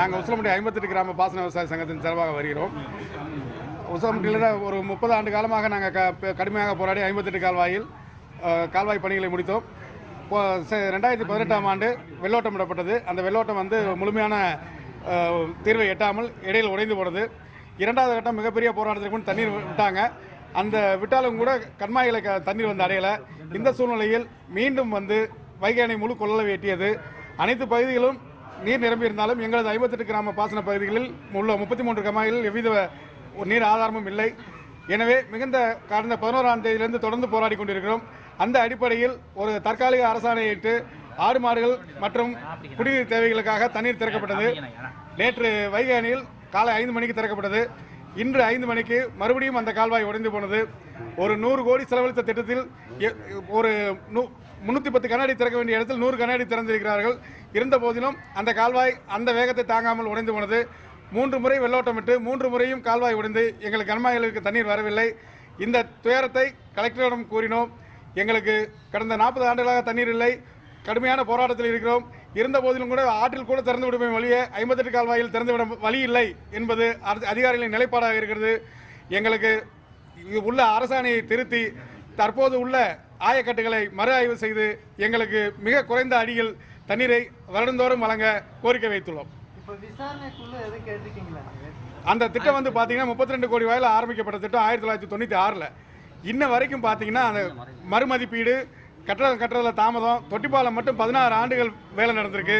நாங்கள் உசிலம்பட்டி 58 கிராம பாசன விவசாய சங்கத்தின் சார்பாக வருகிறோம். உசிலம்பட்டியில் ஒரு 30 ஆண்டு காலமாக நாங்கள் கடுமையாக போராடி 58 கால்வாய் பணிகளை முடித்தோம். 2018ஆம் ஆண்டு வெள்ளோட்டம் விடப்பட்டது. அந்த வெள்ளோட்டம் வந்து முழுமையான தீர்வை எட்டாமல் இடையில் உடைந்து போனது. இரண்டாவது கட்டம் மிகப்பெரிய போராட்டத்திற்கு முன் தண்ணீர் விட்டாங்க. அந்த விட்டாலும் கூட கண்மாய்களை தண்ணீர் வந்து அடையலை. இந்த சூழ்நிலையில் மீண்டும் வந்து வைகை அணை முழு கொள்ளளவு எட்டியது. அனைத்து பகுதிகளும் நீர் நிரம்பியிருந்தாலும் எங்களது 58 கிராம பாசன பகுதிகளில் உள்ள 33 கமாய்களில் எவ்வித ஒரு நீர் ஆதாரமும் இல்லை. எனவே கடந்த 11ஆம் தேதியிலிருந்து தொடர்ந்து போராடி கொண்டிருக்கிறோம். அந்த அடிப்படையில் ஒரு தற்காலிக அரசாணையிட்டு ஆடு மாடுகள் மற்றும் குடிநீர் தேவைகளுக்காக தண்ணீர் திறக்கப்பட்டது. நேற்று வைகை அணையில் காலை 5 மணிக்கு திறக்கப்பட்டது. இன்று 5 மணிக்கு மறுபடியும் அந்த கால்வாய் உடைந்து போனது. ஒரு 100 கோடி செலவழித்த திட்டத்தில் ஒரு 310 கண்ணாடி திறக்க வேண்டிய இடத்தில் 100 கண்ணாடி திறந்திருக்கிறார்கள். இருந்த போதிலும் அந்த கால்வாய் அந்த வேகத்தை தாங்காமல் உடைந்து போனது. 3 முறை வெள்ளோட்டமிட்டு 3 முறையும் கால்வாய் உடைந்து எங்களுக்கு கண்மாய்களுக்கு தண்ணீர் வரவில்லை. இந்த துயரத்தை கலெக்டரிடம் கூறினோம். எங்களுக்கு கடந்த 40 ஆண்டுகளாக தண்ணீர் இல்லை. கடுமையான போராட்டத்தில் இருக்கிறோம். இருந்த போதிலும் கூட ஆற்றில் கூட திறந்து விடும் வழியே 58 கால்வாயில் திறந்துவிட வழி இல்லை என்பது அதிகாரிகளின் நிலைப்பாடாக இருக்கிறது. எங்களுக்கு உள்ள அரசாணையை திருத்தி தற்போது உள்ள ஆயக்கட்டுகளை மறு ஆய்வு செய்து எங்களுக்கு மிக குறைந்த அடியில் தண்ணீரை வருடந்தோறும் வழங்க கோரிக்கை வைத்துள்ளோம். அந்த திட்டம் வந்து பார்த்தீங்கன்னா 32 கோடி ரூபாயில் ஆரம்பிக்கப்பட்ட திட்டம் 1996ல். இன்ன வரைக்கும் பார்த்தீங்கன்னா அந்த மறுமதிப்பீடு, கட்டடம் கட்டுறதுல தாமதம், தொட்டிப்பாலம் மட்டும் 16 ஆண்டுகள் வேலை நடந்திருக்கு.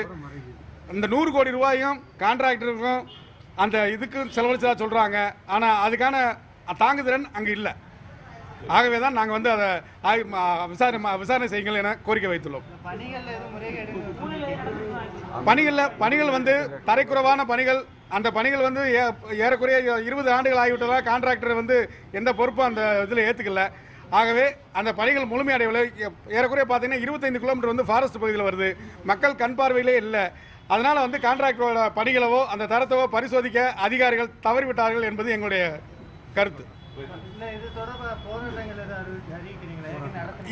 இந்த 100 கோடி ரூபாயும் கான்ட்ராக்டருக்கும் அந்த இதுக்கும் செலவழிச்சதாக சொல்கிறாங்க. ஆனால் அதுக்கான தாங்குதிறன் அங்கே இல்லை. ஆகவே தான் நாங்கள் வந்து அதை விசாரணை செய்யுங்கள் என கோரிக்கை வைத்துள்ளோம். பணிகள் வந்து தரைக்குறைவான பணிகள். அந்த பணிகள் வந்து ஏறக்குறைய 20 ஆண்டுகள் ஆகிவிட்டதாக கான்ட்ராக்டர் வந்து எந்த பொறுப்பும் அந்த இதில் ஏற்றுக்கல. ஆகவே அந்த பணிகள் முழுமையடையவில்லை. ஏறக்குறைய பார்த்தீங்கன்னா 25 கிலோமீட்டர் வந்து ஃபாரஸ்ட் பகுதியில் வருது. மக்கள் கண் பார்வையிலே இல்லை. அதனால் வந்து கான்ட்ராக்டரோட பணிகளவோ அந்த தரத்தவோ பரிசோதிக்க அதிகாரிகள் தவறிவிட்டார்கள் என்பது எங்களுடைய கருத்து.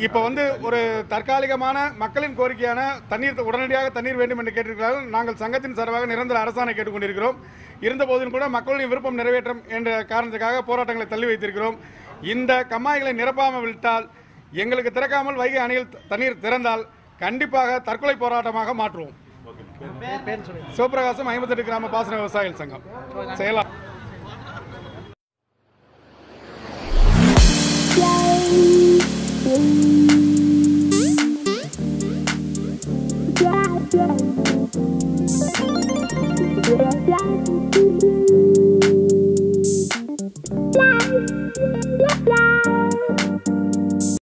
இப்போ வந்து ஒரு தற்காலிகமான மக்களின் கோரிக்கையான தண்ணீர் உடனடியாக தண்ணீர் வேண்டும் என்று கேட்டிருக்கிறார்கள். நாங்கள் சங்கத்தின் சார்பாக நிரந்தர அரசாணை கேட்டுக்கொண்டிருக்கிறோம். இருந்த போதிலும் கூட மக்களின் விருப்பம் நிறைவேற்றம் என்ற காரணத்துக்காக போராட்டங்களை தள்ளி வைத்திருக்கிறோம். இந்த கம்மாய்களை நிரப்பாமல் விட்டால், எங்களுக்கு திறக்காமல் வைகை அணையில் தண்ணீர் திறந்தால் கண்டிப்பாக தற்கொலை போராட்டமாக மாற்றுவோம். சிவபிரகாசம், 58 கிராம பாசன விவசாயிகள் சங்கம் செயலாளர்.